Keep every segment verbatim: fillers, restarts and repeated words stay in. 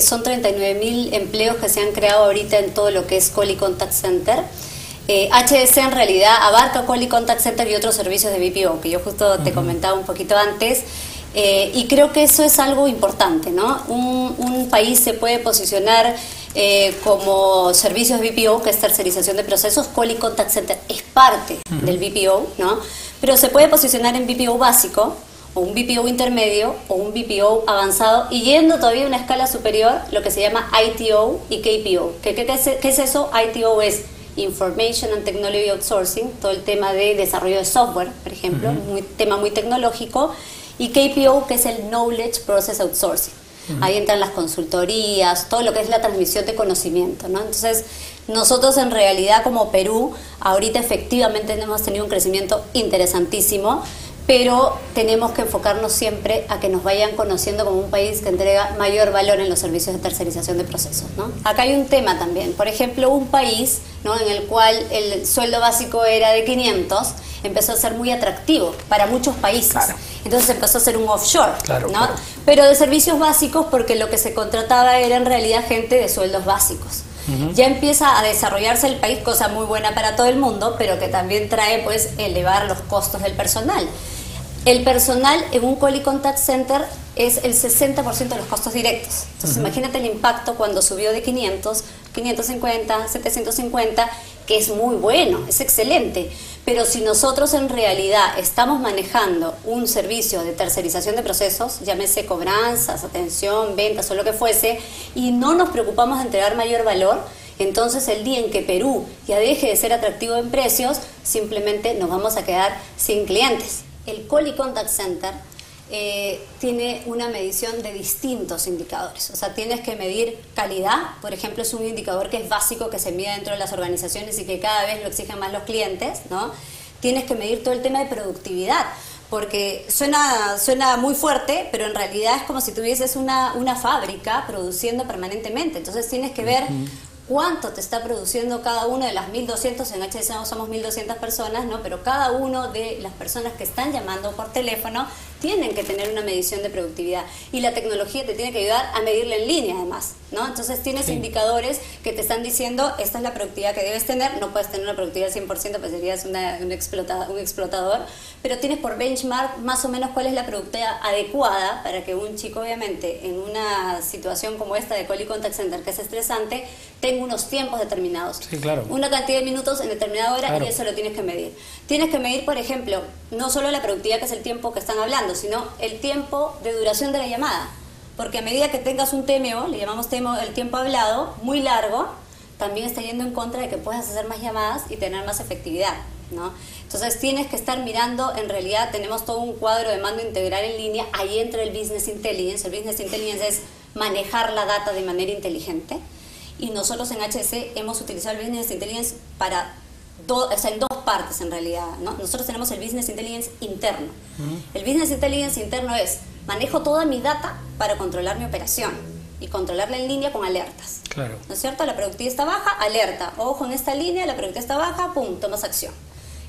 eh, son treinta y nueve mil empleos que se han creado ahorita en todo lo que es Call y Contact Center. Eh, H D C en realidad abarca Call y Contact Center y otros servicios de B P O, que yo justo te comentaba un poquito antes. Eh, y creo que eso es algo importante, ¿no? Un, un país se puede posicionar eh, como servicios B P O, que es tercerización de procesos. Call y Contact Center es parte uh-huh. del B P O, ¿no? Pero se puede posicionar en B P O básico, o un B P O intermedio, o un B P O avanzado, y yendo todavía a una escala superior, lo que se llama I T O y K P O. ¿Qué, qué, qué, es, qué es eso? I T O es Information and Technology Outsourcing, todo el tema de desarrollo de software, por ejemplo, uh-huh. un tema muy tecnológico. Y K P O, que es el Knowledge Process Outsourcing. Uh-huh. Ahí entran las consultorías, todo lo que es la transmisión de conocimiento, ¿no? Entonces, nosotros en realidad como Perú, ahorita efectivamente hemos tenido un crecimiento interesantísimo, pero tenemos que enfocarnos siempre a que nos vayan conociendo como un país que entrega mayor valor en los servicios de tercerización de procesos, ¿no? Acá hay un tema también. Por ejemplo, un país, ¿no?, en el cual el sueldo básico era de quinientos, empezó a ser muy atractivo para muchos países. Claro. Entonces empezó a ser un offshore, claro, ¿no? Claro. Pero de servicios básicos, porque lo que se contrataba era en realidad gente de sueldos básicos. Uh-huh. Ya empieza a desarrollarse el país, cosa muy buena para todo el mundo, pero que también trae, pues, elevar los costos del personal. El personal en un Call y Contact Center es el sesenta por ciento de los costos directos. Entonces, uh-huh. imagínate el impacto cuando subió de quinientos, quinientos cincuenta, setecientos cincuenta, que es muy bueno, es excelente. Pero si nosotros en realidad estamos manejando un servicio de tercerización de procesos, llámese cobranzas, atención, ventas o lo que fuese, y no nos preocupamos de entregar mayor valor, entonces el día en que Perú ya deje de ser atractivo en precios, simplemente nos vamos a quedar sin clientes. El Call y Contact Center eh, tiene una medición de distintos indicadores. O sea, tienes que medir calidad. Por ejemplo, es un indicador que es básico, que se mide dentro de las organizaciones y que cada vez lo exigen más los clientes, ¿no? Tienes que medir todo el tema de productividad, porque suena, suena muy fuerte, pero en realidad es como si tuvieses una, una fábrica produciendo permanentemente. Entonces tienes que ver cuánto te está produciendo cada uno de las mil doscientas, en H D C somos mil doscientas personas, ¿no? Pero cada uno de las personas que están llamando por teléfono tienen que tener una medición de productividad. Y la tecnología te tiene que ayudar a medirla en línea, además, ¿no? Entonces tienes sí. indicadores que te están diciendo, esta es la productividad que debes tener. No puedes tener una productividad al cien por ciento, pues serías una, una explota, un explotador, pero tienes por benchmark más o menos cuál es la productividad adecuada para que un chico, obviamente, en una situación como esta de Call y Contact Center, que es estresante, tenga unos tiempos determinados, sí, claro. una cantidad de minutos en determinada hora, claro. y eso lo tienes que medir. Tienes que medir, por ejemplo, no solo la productividad, que es el tiempo que están hablando, sino el tiempo de duración de la llamada, porque a medida que tengas un T M O, le llamamos T M O el tiempo hablado, muy largo, también está yendo en contra de que puedas hacer más llamadas y tener más efectividad, ¿no? Entonces tienes que estar mirando, en realidad tenemos todo un cuadro de mando integral en línea, ahí entra el Business Intelligence. El Business Intelligence es manejar la data de manera inteligente. Y nosotros en H D C hemos utilizado el Business Intelligence para do, o sea, en dos partes en realidad, ¿no? Nosotros tenemos el Business Intelligence interno. El Business Intelligence interno es, manejo toda mi data para controlar mi operación y controlarla en línea con alertas. Claro. ¿No es cierto? La productividad está baja, alerta. Ojo en esta línea, la productividad está baja, pum, tomas acción.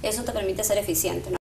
Eso te permite ser eficiente, ¿no?